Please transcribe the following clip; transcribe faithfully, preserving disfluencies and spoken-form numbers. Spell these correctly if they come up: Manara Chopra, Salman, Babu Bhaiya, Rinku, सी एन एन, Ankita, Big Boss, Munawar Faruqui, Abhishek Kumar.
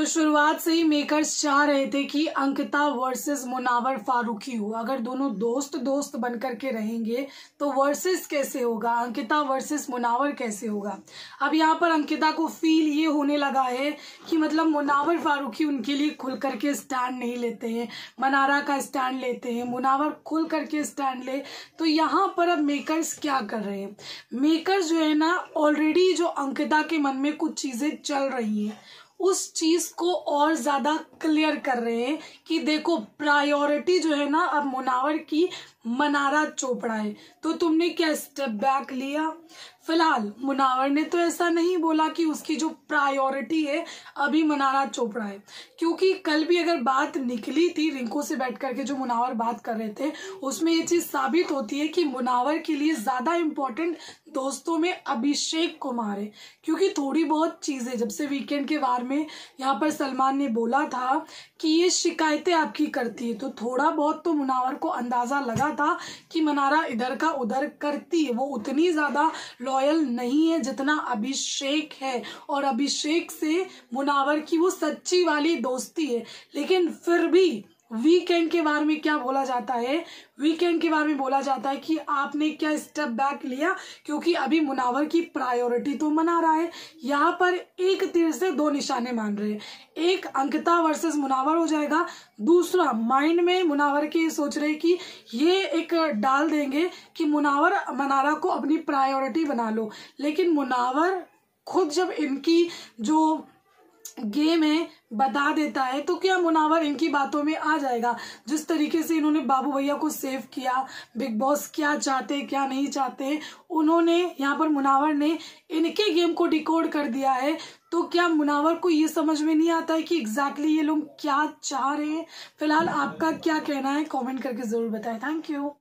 तो शुरुआत से ही मेकर्स चाह रहे थे कि अंकिता वर्सेस मुनावर फारूकी हो। अगर दोनों दोस्त दोस्त बनकर के रहेंगे तो वर्सेस कैसे होगा, अंकिता वर्सेस मुनावर कैसे होगा। अब यहाँ पर अंकिता को फील ये होने लगा है कि मतलब मुनावर फारूकी उनके लिए खुल करके स्टैंड नहीं लेते हैं, मनारा का स्टैंड लेते हैं, मुनावर खुल करके स्टैंड ले। तो यहाँ पर अब मेकर्स क्या कर रहे हैं, मेकर्स जो है ना ऑलरेडी जो अंकिता के मन में कुछ चीज़ें चल रही हैं उस चीज़ को और ज़्यादा क्लियर कर रहे हैं कि देखो प्रायोरिटी जो है ना अब मुनावर की मनारा चोपड़ा है, तो तुमने क्या स्टेप बैक लिया। फिलहाल मुनावर ने तो ऐसा नहीं बोला कि उसकी जो प्रायोरिटी है अभी मनारा चोपड़ा है, क्योंकि कल भी अगर बात निकली थी रिंकू से बैठ करके जो मुनावर बात कर रहे थे उसमें ये चीज़ साबित होती है कि मुनावर के लिए ज़्यादा इम्पोर्टेंट दोस्तों में अभिषेक कुमार है, क्योंकि थोड़ी बहुत चीज़ें जब से वीकेंड के बारे में यहाँ पर सलमान ने बोला था कि ये शिकायतें आपकी करती है, तो थोड़ा बहुत तो मुनावर को अंदाज़ा लगा था कि मनारा इधर का उधर करती है, वो उतनी ज्यादा लॉयल नहीं है जितना अभिषेक है, और अभिषेक से मुनावर की वो सच्ची वाली दोस्ती है। लेकिन फिर भी वीकेंड के बारे में क्या बोला जाता है, वीकेंड के बारे में बोला जाता है कि आपने क्या स्टेप बैक लिया, क्योंकि अभी मुनावर की प्रायोरिटी तो मनारा है। यहाँ पर एक तीर से दो निशाने मान रहे हैं, एक अंकिता वर्सेस मुनावर हो जाएगा, दूसरा माइंड में मुनावर के सोच रहे कि ये एक डाल देंगे कि मुनावर मनारा को अपनी प्रायोरिटी बना लो। लेकिन मुनावर खुद जब इनकी जो गेम है बता देता है तो क्या मुनावर इनकी बातों में आ जाएगा। जिस तरीके से इन्होंने बाबू भैया को सेव किया, बिग बॉस क्या चाहते क्या नहीं चाहते, उन्होंने यहाँ पर मुनावर ने इनके गेम को डिकोड कर दिया है। तो क्या मुनावर को ये समझ में नहीं आता है कि एग्जैक्टली ये लोग क्या चाह रहे हैं। फिलहाल आपका क्या कहना है कॉमेंट करके ज़रूर बताएं। Thank you.